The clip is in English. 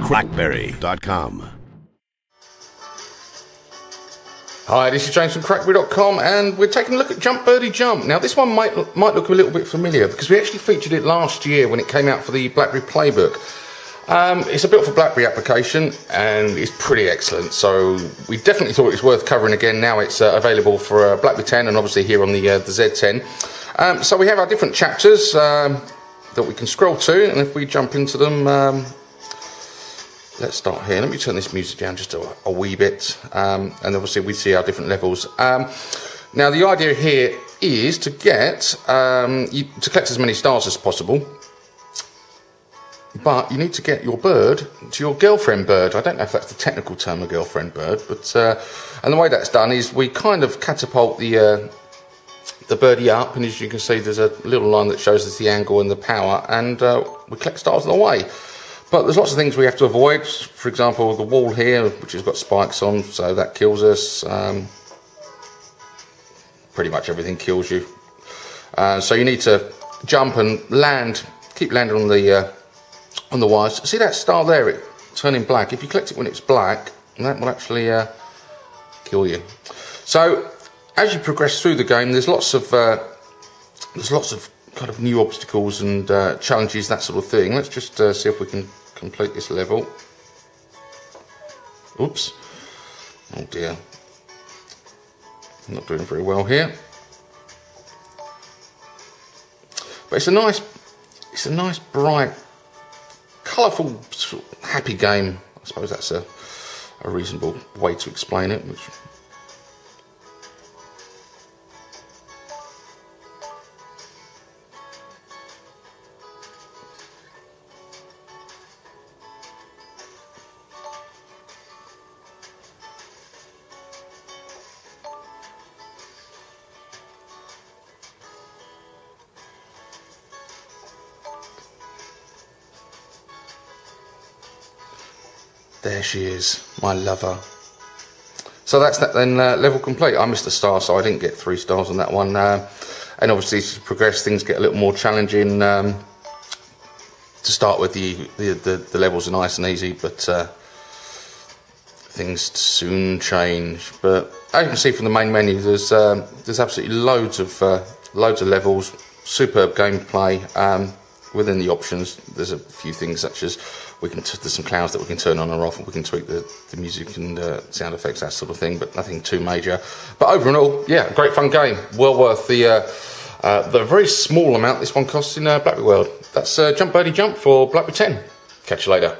BlackBerry.com. Hi, this is James from crackberry.com, and we're taking a look at Jump Birdy Jump. Now, this one might look a little bit familiar because we actually featured it last year when it came out for the BlackBerry PlayBook. It's a built for BlackBerry application and it's pretty excellent, so we definitely thought it was worth covering again. Now it's available for BlackBerry 10 and obviously here on the Z10. So we have our different chapters that we can scroll to, and if we jump into them, let's start here. Let me turn this music down just a wee bit, and obviously we see our different levels. Now the idea here is to get to collect as many stars as possible, but you need to get your bird to your girlfriend bird. I don't know if that's the technical term, a girlfriend bird, but and the way that's done is we kind of catapult the birdie up, and as you can see, there's a little line that shows us the angle and the power, and we collect stars on the way. But there's lots of things we have to avoid. For example, the wall here, which has got spikes on, so that kills us. Pretty much everything kills you. So you need to jump and land, keep landing on the wires. See that star there? It's turning black. If you collect it when it's black, that will actually kill you. So as you progress through the game, there's lots of kind of new obstacles and challenges, that sort of thing. Let's just see if we can complete this level. Oops. Oh dear. I'm not doing very well here. But it's a nice, bright, colourful, sort of happy game. I suppose that's a reasonable way to explain it. Which there she is, my lover. So that's that then, level complete. I missed a star, so I didn't get 3 stars on that one. And obviously, to progress, things get a little more challenging. To start with, the levels are nice and easy, but things soon change. But as you can see from the main menu, there's absolutely loads of levels, superb gameplay. Within the options, there's a few things such as there's some clouds that we can turn on or off, and we can tweak the music and sound effects, that sort of thing, but nothing too major. But overall, yeah, great fun game. Well worth the very small amount this one costs in BlackBerry World. That's Jump Birdy Jump for BlackBerry 10. Catch you later.